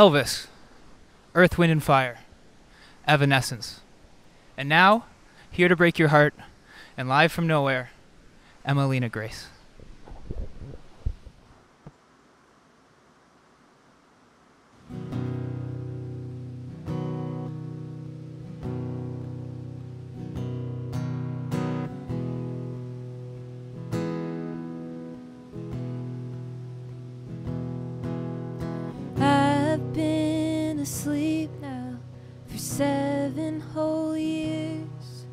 Elvis, Earth, Wind and Fire, Evanescence. And now, here to break your heart, and live from nowhere, Emma Elena Grace. I've been asleep now for 7 whole years.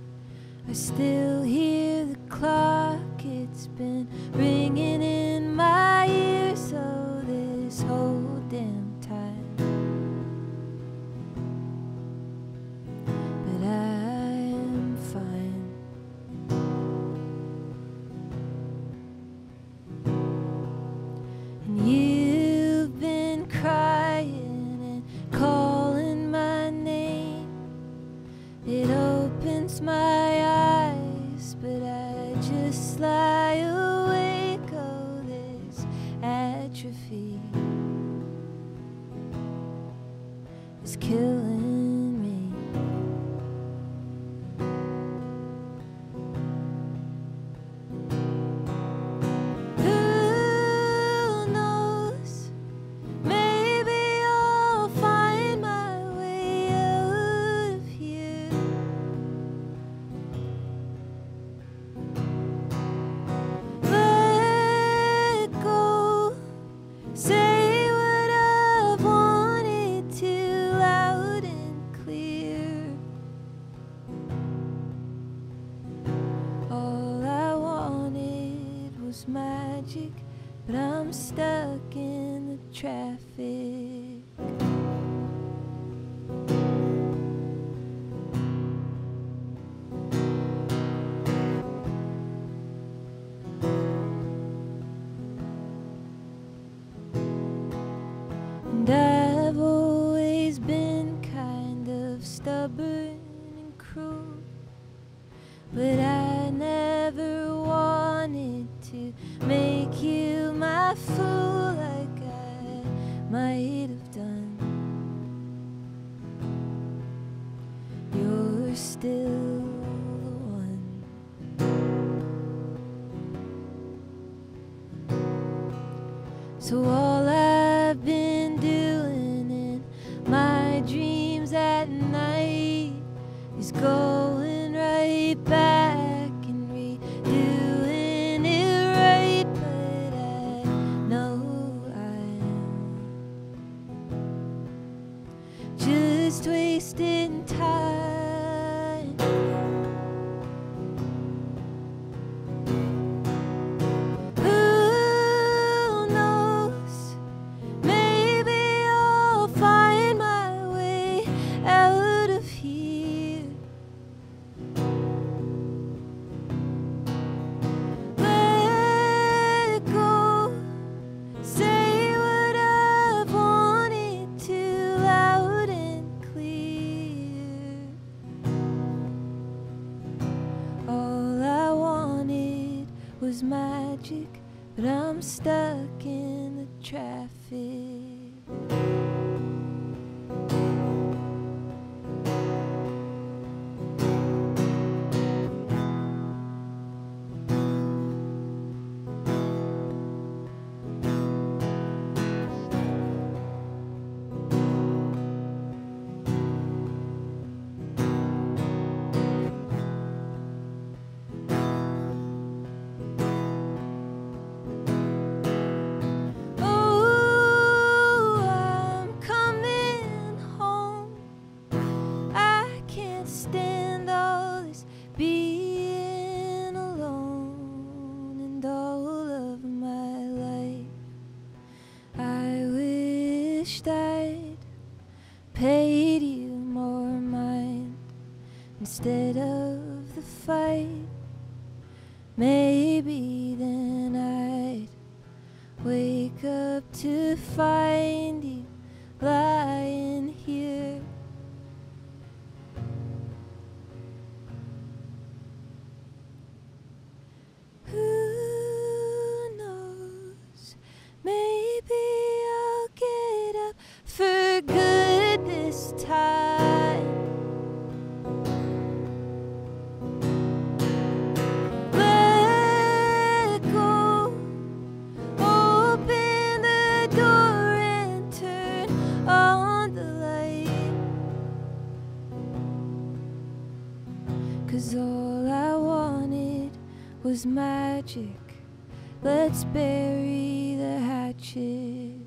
I still hear the clock, it's been ringing in my ears. Oh, this whole damn time. But I'm fine. And you've been crying and calling my name. It opens my but I just lie awake, oh, this atrophy is killing me. Who knows, maybe I'll find my way out of here. Magic, but I'm stuck in the traffic. And I've always been kind of stubborn and cruel, but I never wanted to make you my fool like I might have done. You're still the one. So all I've been doing in my dreams at night is going right back. Just wasting time. Who knows? Maybe I'll find my way out of here. Let go. Was magic, but I'm stuck in the traffic. Stand all this being alone, and all of my life I wished I'd paid you more mind instead of the fight. Maybe then I'd wake up to find you lying here. was magic. Let's bury the hatchet.